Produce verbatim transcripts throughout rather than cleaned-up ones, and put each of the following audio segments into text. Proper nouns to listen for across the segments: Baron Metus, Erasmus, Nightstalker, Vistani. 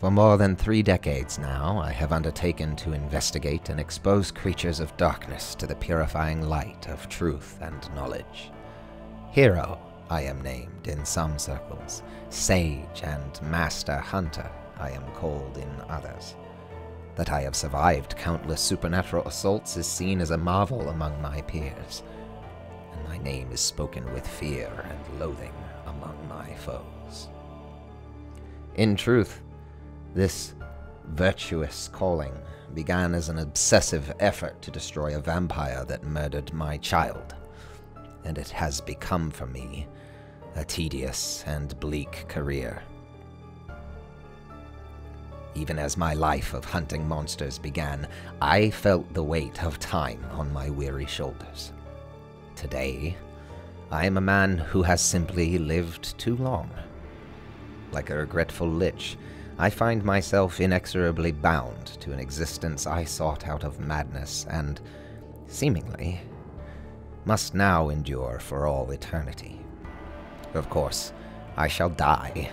For more than three decades now, I have undertaken to investigate and expose creatures of darkness to the purifying light of truth and knowledge. Hero, I am named in some circles. Sage and Master Hunter, I am called in others. That I have survived countless supernatural assaults is seen as a marvel among my peers, and my name is spoken with fear and loathing among my foes. In truth, this virtuous calling began as an obsessive effort to destroy a vampire that murdered my child, and it has become for me a tedious and bleak career. Even as my life of hunting monsters began, I felt the weight of time on my weary shoulders. Today, I am a man who has simply lived too long. Like a regretful lich, I find myself inexorably bound to an existence I sought out of madness and, seemingly, must now endure for all eternity. Of course, I shall die.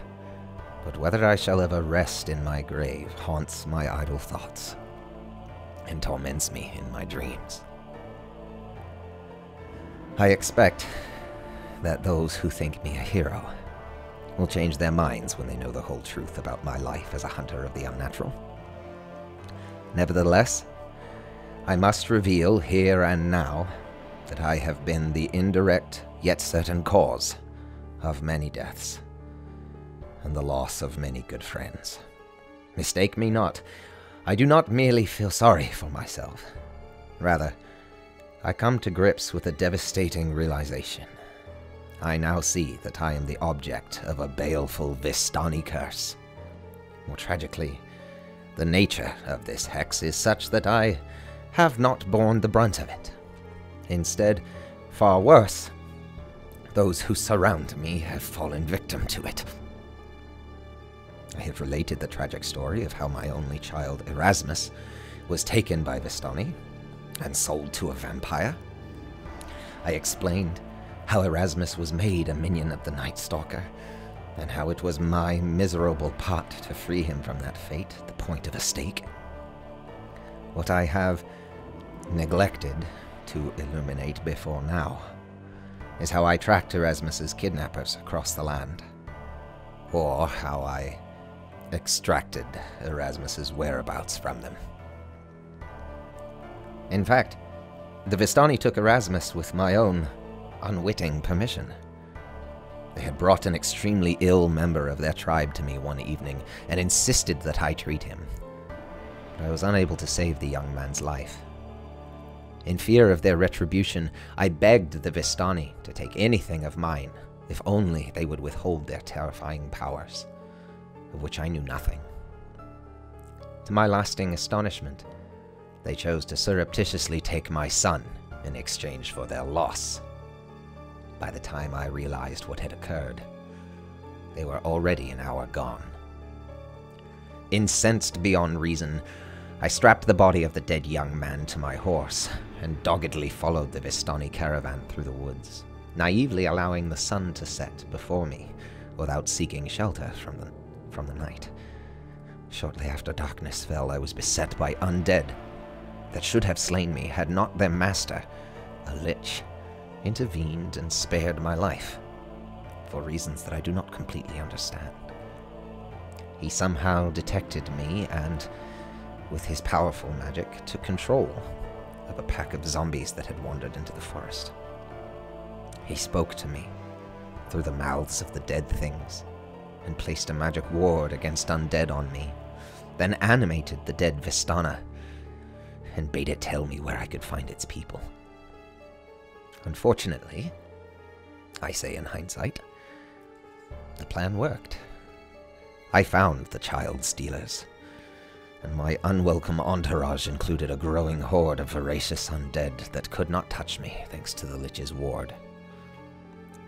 But whether I shall ever rest in my grave haunts my idle thoughts and torments me in my dreams. I expect that those who think me a hero will change their minds when they know the whole truth about my life as a hunter of the unnatural. Nevertheless, I must reveal here and now that I have been the indirect yet certain cause of many deaths and the loss of many good friends. Mistake me not, I do not merely feel sorry for myself. Rather, I come to grips with a devastating realization. I now see that I am the object of a baleful Vistani curse. More tragically, the nature of this hex is such that I have not borne the brunt of it. Instead, far worse, those who surround me have fallen victim to it. I have related the tragic story of how my only child, Erasmus, was taken by Vistani and sold to a vampire. I explained how Erasmus was made a minion of the Nightstalker, and how it was my miserable part to free him from that fate at the point of a stake. What I have neglected to illuminate before now is how I tracked Erasmus's kidnappers across the land, or how I extracted Erasmus's whereabouts from them. In fact, the Vistani took Erasmus with my own unwitting permission. They had brought an extremely ill member of their tribe to me one evening and insisted that I treat him, but I was unable to save the young man's life. In fear of their retribution, I begged the Vistani to take anything of mine, if only they would withhold their terrifying powers, of which I knew nothing. To my lasting astonishment, they chose to surreptitiously take my son in exchange for their loss. By the time I realized what had occurred, they were already an hour gone. Incensed beyond reason, I strapped the body of the dead young man to my horse and doggedly followed the Vistani caravan through the woods, naively allowing the sun to set before me without seeking shelter from the from the night. Shortly after darkness fell, I was beset by undead that should have slain me had not their master, a lich, intervened and spared my life, for reasons that I do not completely understand. He somehow detected me and, with his powerful magic, took control of a pack of zombies that had wandered into the forest. He spoke to me through the mouths of the dead things, and placed a magic ward against undead on me, then animated the dead Vistana, and bade it tell me where I could find its people. Unfortunately, I say in hindsight, the plan worked. I found the child stealers, and my unwelcome entourage included a growing horde of voracious undead that could not touch me thanks to the lich's ward.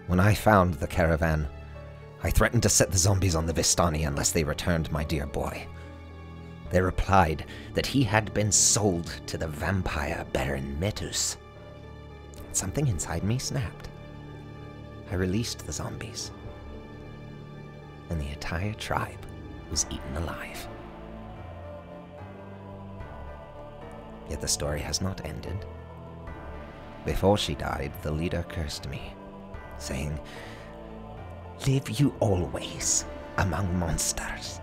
When I found the caravan, I threatened to set the zombies on the Vistani unless they returned my dear boy. They replied that he had been sold to the vampire Baron Metus. Something inside me snapped. I released the zombies, and the entire tribe was eaten alive. Yet the story has not ended. Before she died, the leader cursed me, saying, "Live you always among monsters,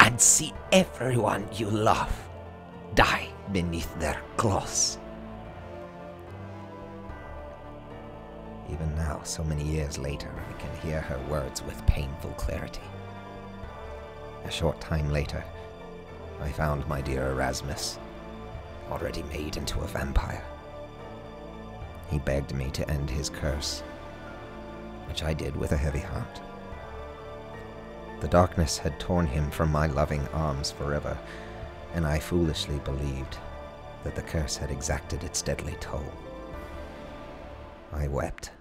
and see everyone you love die beneath their claws." Even now, so many years later, I can hear her words with painful clarity. A short time later, I found my dear Erasmus, already made into a vampire. He begged me to end his curse, which I did with a heavy heart. The darkness had torn him from my loving arms forever, and I foolishly believed that the curse had exacted its deadly toll. I wept,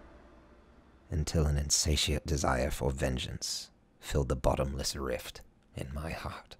until an insatiate desire for vengeance filled the bottomless rift in my heart.